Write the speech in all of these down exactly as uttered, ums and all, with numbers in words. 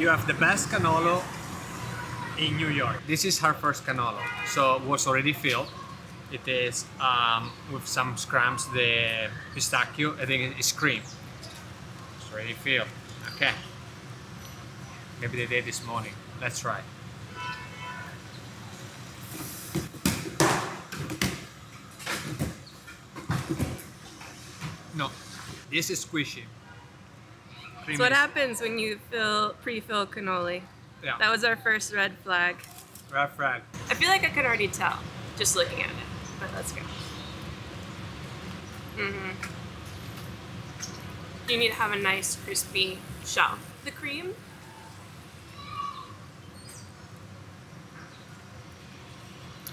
you have the best cannolo in New York. This is her first cannolo, so it was already filled. It is um, with some scrams, the pistachio, I think it's cream. It's already filled. Okay. Maybe they did this morning. Let's try. No, this is squishy. That's what happens when you fill pre-fill cannoli. Yeah. That was our first red flag. Red flag. I feel like I could already tell just looking at it. But let's go. Mm-hmm. You need to have a nice crispy shell. The cream.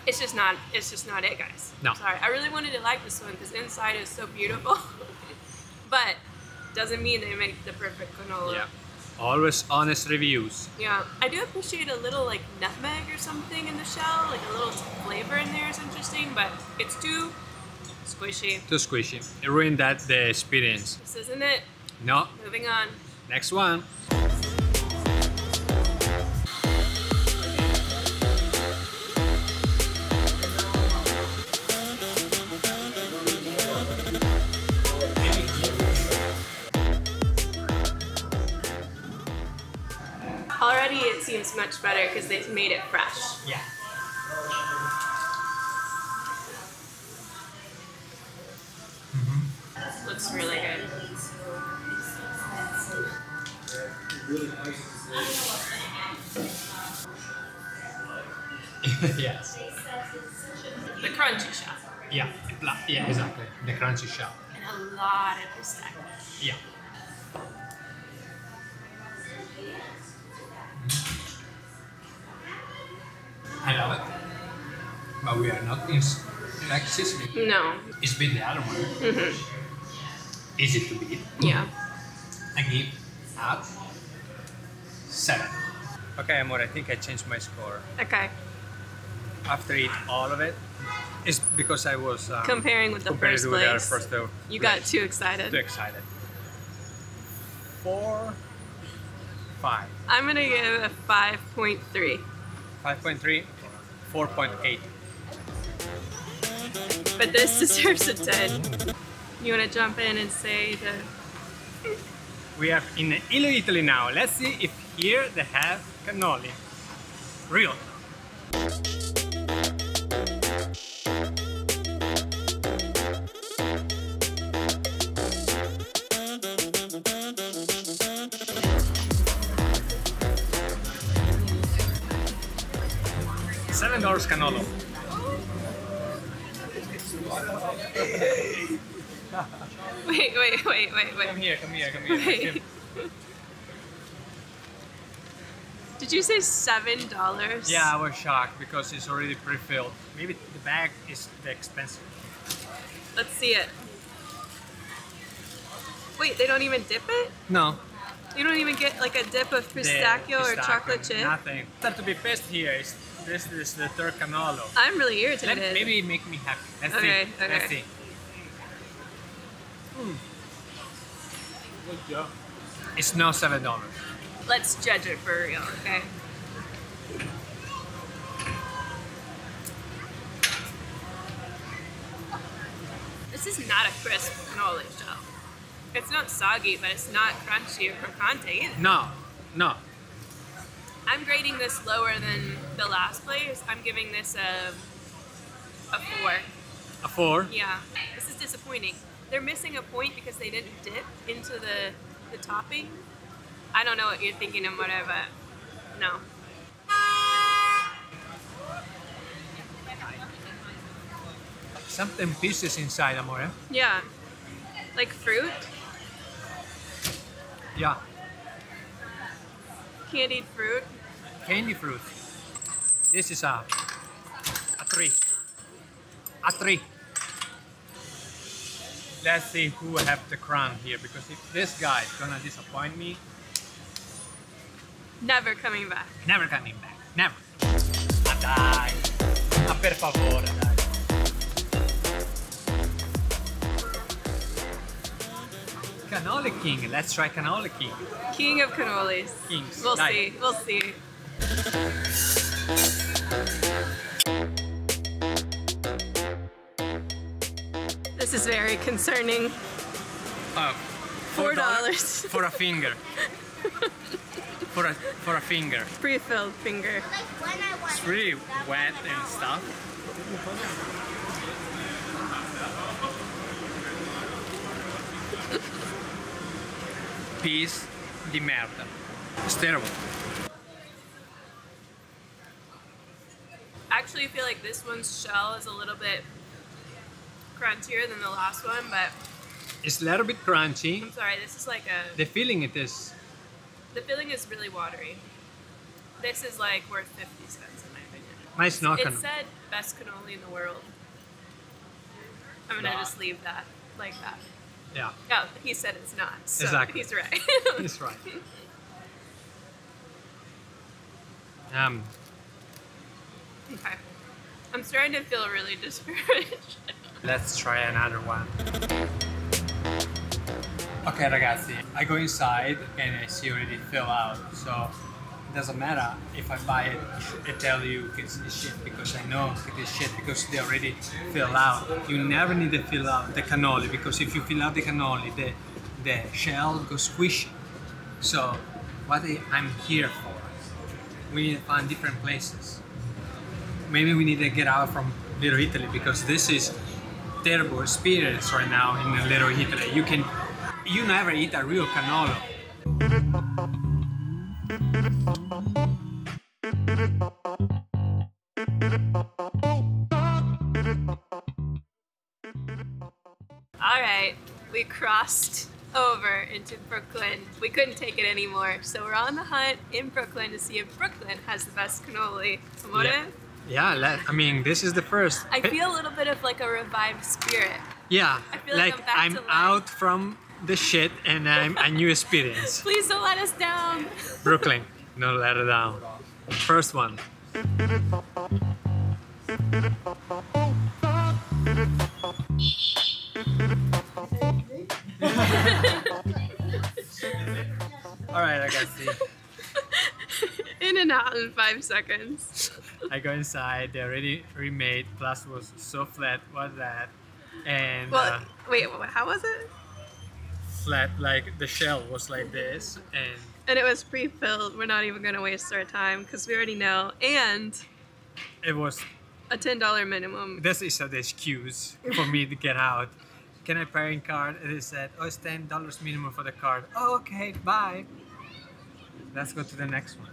It's just not. It's just not it, guys. No. Sorry. I really wanted to like this one because inside is so beautiful, but doesn't mean they make the perfect cannoli. Yeah. Always honest reviews. Yeah, I do appreciate a little like nutmeg or something in the shell, like a little flavor in there is interesting, but it's too squishy. Too squishy. It ruined that the experience. This isn't it. No. Moving on. Next one. Already it seems much better because they've made it fresh. Yeah. Mm-hmm. Looks really good. Yes. The crunchy shell. Yeah. Yeah, exactly. The crunchy shell. And a lot of pistachio. Yeah. I love it, but we are not in like Sicily. No. It's been the other one. Mm-hmm. Easy to beat. Yeah. I give up seven. Okay, Amor, I think I changed my score. Okay. After eat all of it, it's because I was um, comparing with the comparing first place. Our first you place. Got too excited. Too excited. Four, five. I'm gonna give a five point three. five point three, four point eight. But this deserves a ten. You want to jump in and say the... We are in Little Italy now. Let's see if here they have cannoli. Real. seven dollars cannolo. Wait, wait, wait, wait, wait. Come here, come here, come here. Wait. Did you say seven dollars? Yeah, I was shocked because it's already pre-filled. Maybe the bag is the expensive. Let's see it. Wait, they don't even dip it? No. You don't even get like a dip of pistachio, pistachio or chocolate chip? Nothing. Not to be pissed here. It's This is the third cannolo. I'm really irritated. Let, maybe it make me happy. Let's okay, see. Okay. Let's see. Mm. Good job. It's not seven dollars. Let's judge it for real, okay? This is not a crisp cannoli shell. It's not soggy, but it's not crunchy or crocante either. No, no. I'm grading this lower than the last place. I'm giving this a, a four. A four? Yeah. This is disappointing. They're missing a point because they didn't dip into the, the topping. I don't know what you're thinking of, whatever. No. Something pieces inside, Amore. Yeah. Like fruit? Yeah. Candied fruit. Candy fruit. This is a, a three. A three. Let's see who have the crown here, because if this guy is gonna disappoint me... Never coming back. Never coming back. Never. Ah, dai. Ah, per favore, dai. Cannoli King. Let's try Cannoli King. King of cannolis. Kings. We'll nice. see. We'll see. This is very concerning. Uh, four dollars for a finger. for a for a finger. Pre-filled finger. It's pretty wet and stuff. Piece di merda. It's terrible. Actually, I feel like this one's shell is a little bit crunchier than the last one, but it's a little bit crunchy. I'm sorry, this is like a... The filling it is. The filling is really watery. This is like worth fifty cents in my opinion. My it's not It cannoli. said best cannoli in the world. I'm gonna nah. just leave that like that. Yeah. No, he said it's not. So exactly. He's right. He's right. Um. Okay. I'm starting to feel really discouraged. Let's try another one. Okay, ragazzi. I go inside and I see already filled out. So it doesn't matter if I buy it. I tell you it's shit because I know it is shit because they already fill out. You never need to fill out the cannoli because if you fill out the cannoli, the the shell goes squishy. So what I'm here for? We need to find different places. Maybe we need to get out from Little Italy because this is terrible experience right now in Little Italy. You can you never eat a real cannolo. Alright, we crossed over into Brooklyn. We couldn't take it anymore, so we're on the hunt in Brooklyn to see if Brooklyn has the best cannoli. Amore? Yeah, yeah, I mean, this is the first. I feel a little bit of like a revived spirit. Yeah, I feel like, like I'm, I'm out from the shit and I'm a new experience. Please don't let us down. Brooklyn, don't let it down. First one. All right, I got see. In and out in five seconds. I go inside. They already remade. Plus, was so flat. What's that? And well, uh, wait, how was it? Flat, like the shell was like this, and and it was pre-filled. We're not even gonna waste our time because we already know. And it was a ten dollar minimum. This is an excuse for me to get out. Can I pay in card? And they said, oh, it's ten dollars minimum for the card. Oh, okay, bye. Let's go to the next one.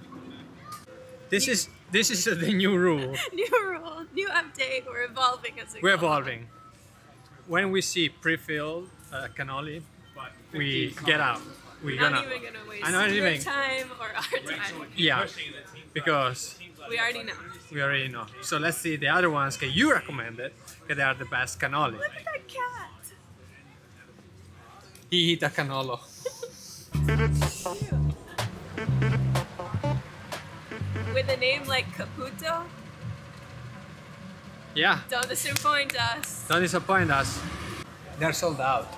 This new, is this is the new rule. New rule, new update. We're evolving as we We're go. evolving. When we see pre-filled uh, cannoli, we get out. We're not gonna, even gonna waste not your even, time or our time. Yeah, because we already know. We already know. So let's see the other ones that you recommended, that they are the best cannoli. Look at that cat. He eat a cannolo. With a name like Caputo. Yeah. Don't disappoint us. Don't disappoint us. They're sold out.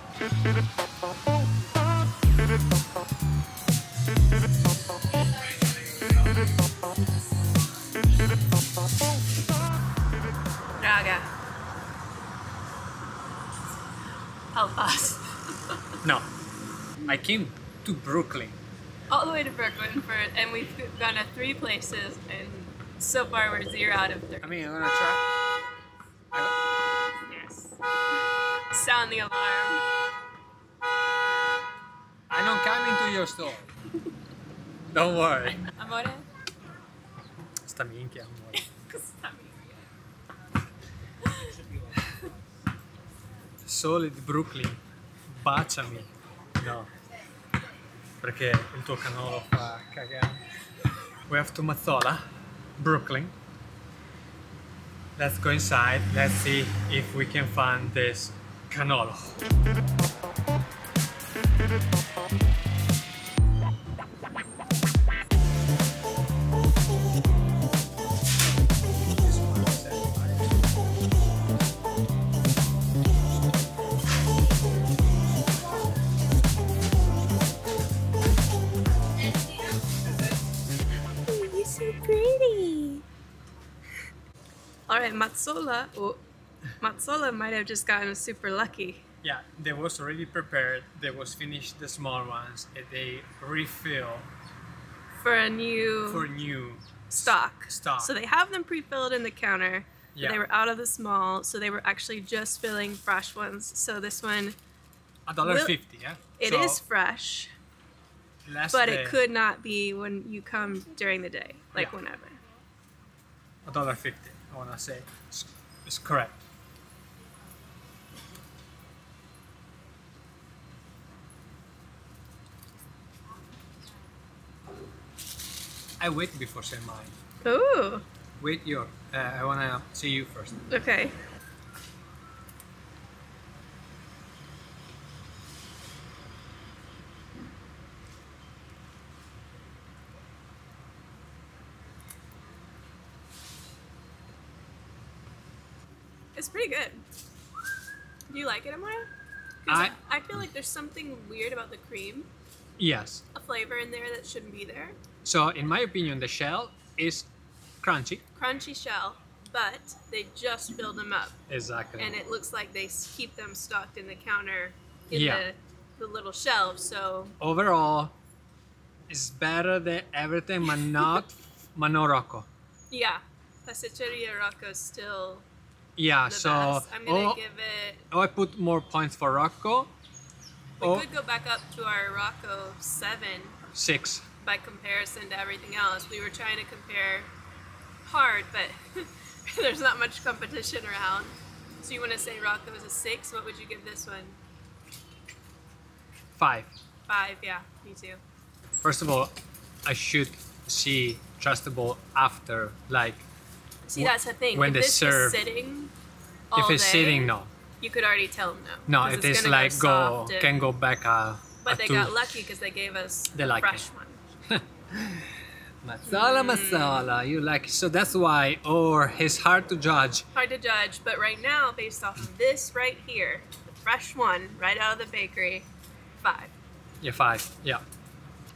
Raga, help us. No, I came to Brooklyn. All the way to Brooklyn, for, and we've gone to three places, and so far we're zero out of three. I mean, I'm gonna try. Yes. Sound the alarm. I don't come into your store. Don't worry. Amore? Sta minchia, amore. Sta minchia. Solid Brooklyn. Baciami. No. Perché il tuo cannolo fa cagare. We have to Mazzola, Brooklyn. Let's go inside. Let's see if we can find this cannolo. Alright, Mazzola, oh, Mazzola might have just gotten super lucky. Yeah, they was already prepared, they was finished the small ones, and they refill for a new for new stock. stock. So they have them pre-filled in the counter. Yeah. They were out of the small, so they were actually just filling fresh ones. So this one, a dollar fifty. Yeah, it so is fresh, but day. It could not be when you come during the day, like yeah. whenever. A dollar fifty. I wanna say it's, it's correct. I wait before saying mine. Ooh. Wait, your. Uh, I wanna see you first. Okay. It's pretty good. Do you like it, Amara? I I feel like there's something weird about the cream. Yes. A flavor in there that shouldn't be there. So, in my opinion, the shell is crunchy. Crunchy shell, but they just filled them up. Exactly. And it looks like they keep them stocked in the counter in yeah. the, the little shelves. So overall, it's better than everything, but not Mano Rocco. Yeah, Pasticceria Rocco is still yeah. the so best. I'm gonna oh, give it. Oh, I put more points for Rocco. We oh, could go back up to our Rocco seven. Six. By comparison to everything else, we were trying to compare hard, but there's not much competition around. So you want to say Rocco was a six? What would you give this one? Five. Five, yeah, me too. First of all, I should see Trustable after, like. See, that's the thing. When if they this serve, was sitting all if it's day, sitting, no. You could already tell them no. No, it is like go, go can go back a. But a they two. got lucky because they gave us they like a fresh it. one. Mazzola, mm. Mazzola, you like it. So that's why, or it's hard to judge. Hard to judge, but right now, based off of this right here, the fresh one, right out of the bakery, five. Yeah, five, yeah.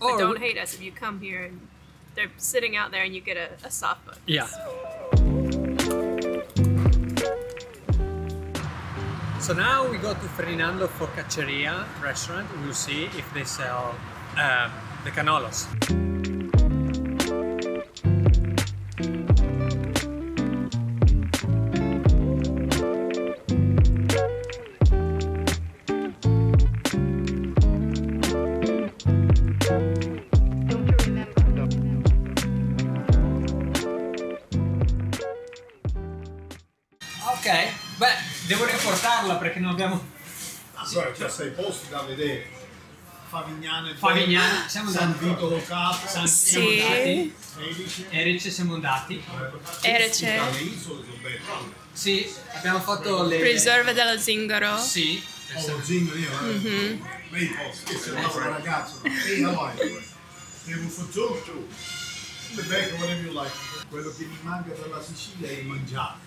Or but don't hate us if you come here and they're sitting out there and you get a, a soft one. Yeah. So now we go to Ferdinando's Focacceria restaurant. We'll see if they sell um, the canolas. Ok, beh, devo riportarla perché non abbiamo... Allora, c'è sei posti da vedere. Favignano e Favignano, siamo andati. San Vito Capo, San Sì. Erice. Erice siamo andati. Erice. Sì, abbiamo fatto le... Preserve della Zingaro. Sì. Oh, Zingaro, io. Mm-hmm. Bei posti, io sono un ragazzo. Ehi, allora, devo fare tu. The bag, whatever you like. Quello che mi manca per la Sicilia è mangiare.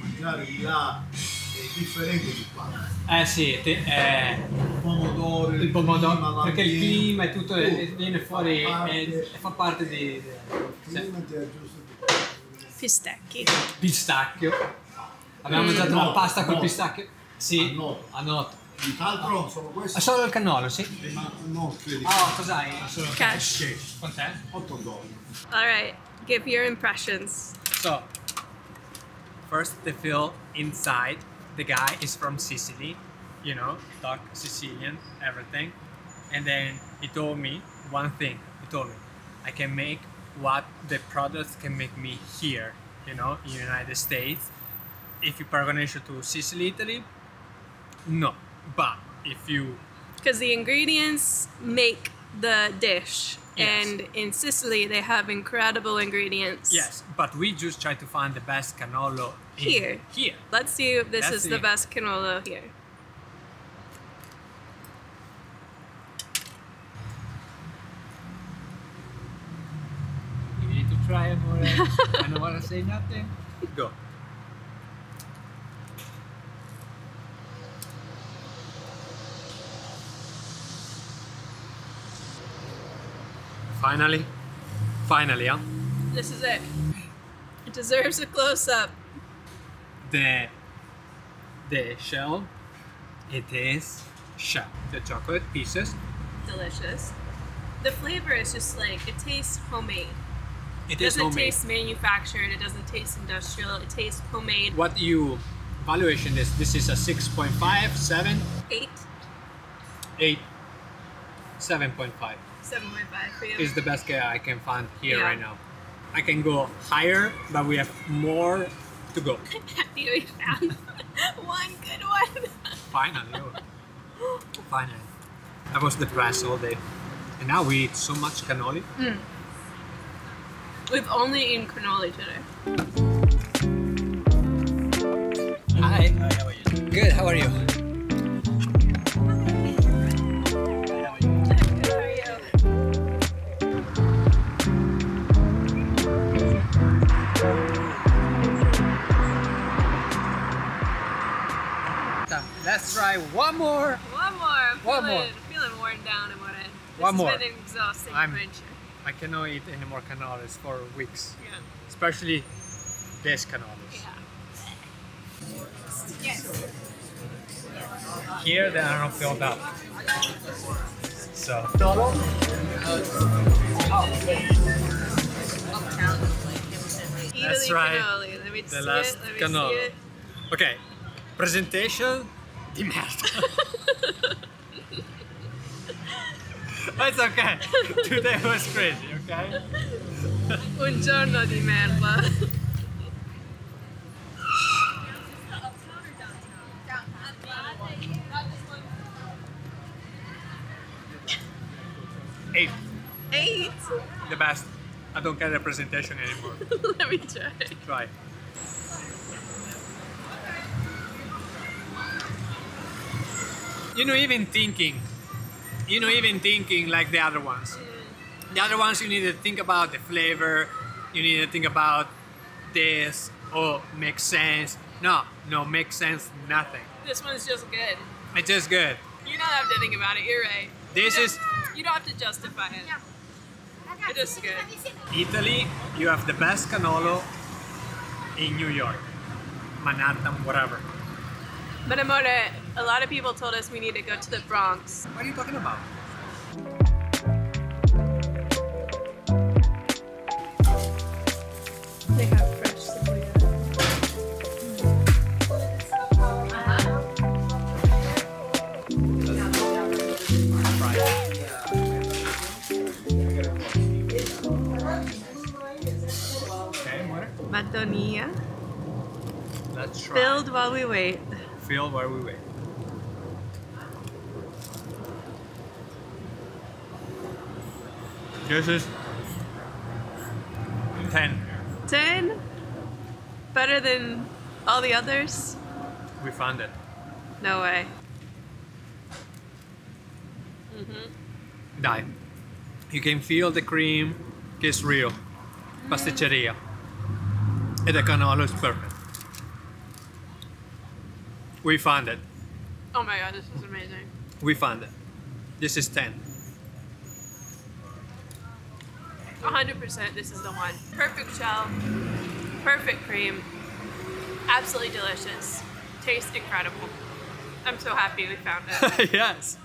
Mangiare di là è differente di qua. Eh sì, te, eh, il pomodoro, il pomodoro perché il clima e tutto, tutto è, viene fuori e fa parte di... Pistacchio. Pistacchio. Abbiamo mm. mangiato una pasta col pistacchio. Sì, a notte. Tutt'altro solo questo? Ah, solo il cannolo, sì. Eh, ma no, credi. Ah, oh, cos'hai? Cash. Cash. Quant'è? otto dollari. Alright, give your impressions. So, first, the feel inside. The guy is from Sicily, you know, dark Sicilian, everything. And then he told me one thing. He told me, I can make what the products can make me here, you know, in the United States. If you paragonation to Sicily, Italy, no. But if you... Because the ingredients make the dish. Yes. And in Sicily, they have incredible ingredients. Yes, but we just try to find the best cannolo here. Here. Let's see if this Let's is see. the best cannolo here. You need to try it more. I don't want to say nothing. Go. Finally, finally, huh? This is it. It deserves a close-up. The the shell, it is shell. The chocolate pieces. Delicious. The flavor is just like, it tastes homemade. It, it is homemade. It doesn't taste manufactured, it doesn't taste industrial, it tastes homemade. What you evaluation is, this is a six point five, seven? eight. eight. seven point five. seven point five is the best guy I can find here yeah. right now. I can go higher, but we have more to go. Happy we found one good one. Finally. Finally. I was depressed all day. And now we eat so much cannoli. Mm. We've only eaten cannoli today. Hi. Hi, how are you? Good, how are you? Let's try one more. One more. I'm one feeling, more. feeling worn down in one end. This one more. It's been an exhausting I'm, adventure. I cannot eat any more cannolis for weeks. Yeah. Especially this cannolis. Yeah. Yes. Here they are not filled up. So. Total. Oh. Let's try cannoli. Let me the last Let me cannoli. Okay. Presentation. Di merda. It's okay. Today was crazy, okay? Un giorno di merda. Eight. Eight? The best. I don't get a presentation anymore. Let me try. Try. You know, even thinking, you know, even thinking like the other ones. Mm. The other ones, you need to think about the flavor. You need to think about this. Oh, makes sense. No, no, makes sense. Nothing. This one's just good. It's just good. You don't have to think about it. You're right. This you is. You don't have to justify it. Yeah. It is good. Italy, you have the best cannolo in New York, Manhattan, whatever. But amore, a lot of people told us we need to go to the Bronx. What are you talking about? They have fresh cebolla. Uh-huh. Okay, more. Madonia. Let's try. Filled while we wait. Feel where we wait. This is ten. Ten? Better than all the others? We found it. No way. Mm-hmm. Die. You can feel the cream. It's real. Pasticceria. And the cannolo is perfect. We found it. Oh my god, this is amazing. We found it. This is ten. one hundred percent this is the one. Perfect shell, perfect cream, absolutely delicious, tastes incredible. I'm so happy we found it. Yes.